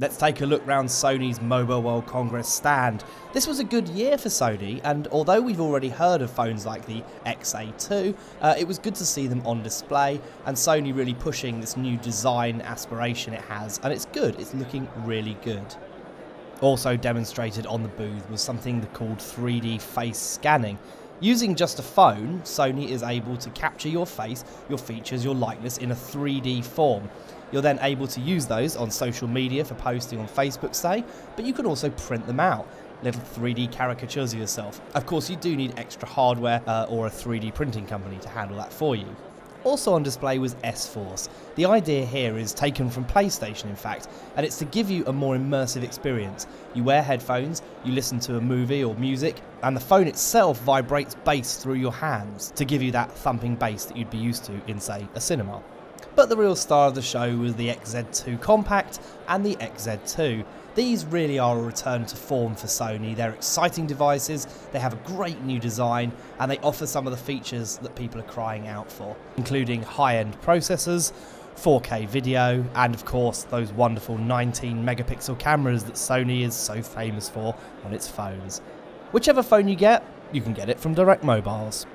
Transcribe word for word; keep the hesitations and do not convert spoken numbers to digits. Let's take a look round Sony's Mobile World Congress stand. This was a good year for Sony, and although we've already heard of phones like the X A two, uh, it was good to see them on display, and Sony really pushing this new design aspiration it has, and it's good, it's looking really good. Also demonstrated on the booth was something called three D face scanning. Using just a phone, Sony is able to capture your face, your features, your likeness in a three D form. You're then able to use those on social media for posting on Facebook, say, but you can also print them out, little three D caricatures of yourself. Of course, you do need extra hardware uh, or a three D printing company to handle that for you. Also on display was S-Force. The idea here is taken from PlayStation, in fact, and it's to give you a more immersive experience. You wear headphones, you listen to a movie or music, and the phone itself vibrates bass through your hands to give you that thumping bass that you'd be used to in, say, a cinema. But the real star of the show was the X Z two Compact and the X Z two. These really are a return to form for Sony. They're exciting devices, they have a great new design, and they offer some of the features that people are crying out for, including high-end processors, four K video, and of course those wonderful nineteen megapixel cameras that Sony is so famous for on its phones. Whichever phone you get, you can get it from Direct Mobiles.